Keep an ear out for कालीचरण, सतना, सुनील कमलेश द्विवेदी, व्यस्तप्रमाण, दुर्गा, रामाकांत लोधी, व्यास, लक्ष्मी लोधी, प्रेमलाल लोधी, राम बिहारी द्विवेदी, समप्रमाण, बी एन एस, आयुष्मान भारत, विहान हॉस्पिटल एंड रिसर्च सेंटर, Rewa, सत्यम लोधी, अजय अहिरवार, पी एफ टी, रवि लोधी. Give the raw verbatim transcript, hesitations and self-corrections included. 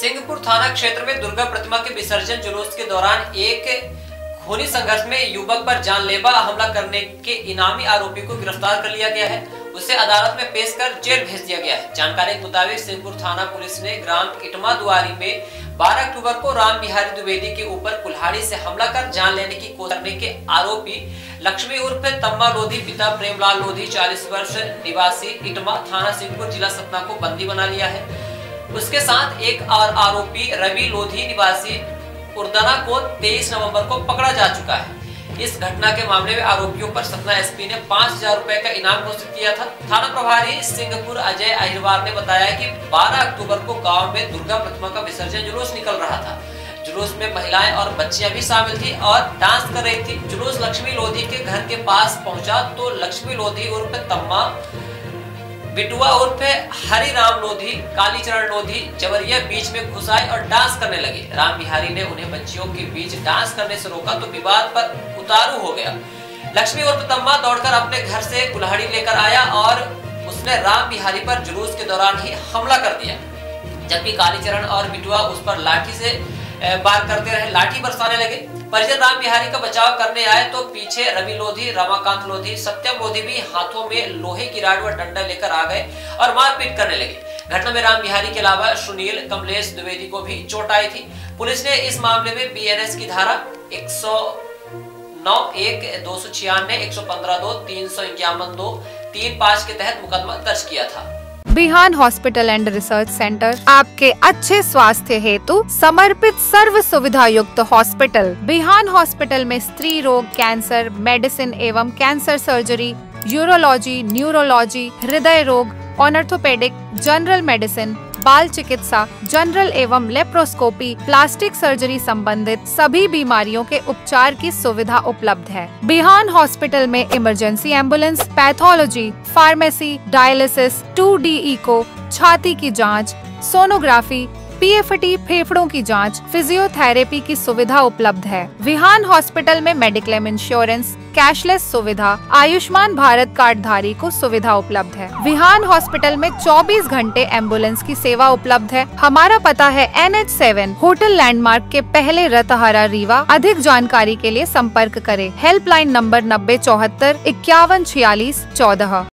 सिंहपुर थाना क्षेत्र में दुर्गा प्रतिमा के विसर्जन जुलूस के दौरान एक खूनी संघर्ष में युवक पर जानलेवा हमला करने के इनामी आरोपी को गिरफ्तार कर लिया गया है। उसे अदालत में पेश कर जेल भेज दिया गया है। जानकारी के मुताबिक सिंहपुर थाना पुलिस ने ग्राम इटमा दुआरी में बारह अक्टूबर को राम बिहारी द्विवेदी के ऊपर कुल्हाड़ी से हमला कर जान लेने की कोशिश करने के आरोपी लक्ष्मी उर्फ सत्यम लोधी पिता प्रेमलाल लोधी चालीस वर्ष निवासी इटमा थाना सिंहपुर जिला सतना को बंदी बना लिया है। उसके साथ एक और आरोपी रवि लोधी निवासी उर्दना को तेईस नवंबर को पकड़ा जा चुका है। इस घटना के मामले में आरोपियों पर सतना एसपी ने पाँच हजार रूपए का इनाम घोषित किया था। थाना प्रभारी सिंहपुर अजय अहिरवार ने बताया कि बारह अक्टूबर को गांव में दुर्गा प्रतिमा का विसर्जन जुलूस निकल रहा था। जुलूस में महिलाएं और बच्चियां भी शामिल थी और डांस कर रही थी। जुलूस लक्ष्मी लोधी के घर के पास पहुँचा तो लक्ष्मी लोधी उर्फ तम्मा बिटुआ उर्फ हरि राम लोधी कालीचरण लोधी जबरिया बीच में घुस आए और डांस करने लगे। राम बिहारी ने उन्हें बच्चियों के बीच डांस करने से रोका तो विवाद पर उतारू हो गया। लक्ष्मी उर्फ तम्मा दौड़कर अपने घर से कुल्हाड़ी लेकर आया और उसने राम बिहारी पर जुलूस के दौरान ही हमला कर दिया, जबकि कालीचरण और बिटुआ उस पर लाठी से वार करते रहे, लाठी बरसाने लगे। परिजन राम बिहारी का बचाव करने आए तो पीछे रवि लोधी रामाकांत लोधी सत्यम लोधी भी हाथों में लोहे की राड व डंडा लेकर आ गए और मारपीट करने लगे। घटना में राम बिहारी के अलावा सुनील कमलेश द्विवेदी को भी चोट आई थी। पुलिस ने इस मामले में बी एन एस की धारा एक सौ नौ एक, दो सौ छियानवे, एक सौ पंद्रह दो, तीन सौ इक्यावन दो, तीन पाँच के तहत मुकदमा दर्ज किया था। विहान हॉस्पिटल एंड रिसर्च सेंटर आपके अच्छे स्वास्थ्य हेतु समर्पित सर्व सुविधा युक्त हॉस्पिटल। विहान हॉस्पिटल में स्त्री रोग, कैंसर मेडिसिन एवं कैंसर सर्जरी, यूरोलॉजी, न्यूरोलॉजी, हृदय रोग, ऑर्थोपेडिक, जनरल मेडिसिन, बाल चिकित्सा, जनरल एवं लेप्रोस्कोपी, प्लास्टिक सर्जरी संबंधित सभी बीमारियों के उपचार की सुविधा उपलब्ध है। बिहान हॉस्पिटल में emergency ambulance, pathology, pharmacy, dialysis, two D echo, छाती की जांच, सोनोग्राफी, पी एफ टी फेफड़ों की जांच, फिजियोथेरेपी की सुविधा उपलब्ध है। विहान हॉस्पिटल में मेडिक्लेम इंश्योरेंस, कैशलेस सुविधा, आयुष्मान भारत कार्डधारी को सुविधा उपलब्ध है। विहान हॉस्पिटल में चौबीस घंटे एम्बुलेंस की सेवा उपलब्ध है। हमारा पता है N H seven hotel landmark के पहले रतहरा रीवा। अधिक जानकारी के लिए संपर्क करें हेल्पलाइन नंबर नब्बे चौहत्तर इक्यावन छियालीस चौदह।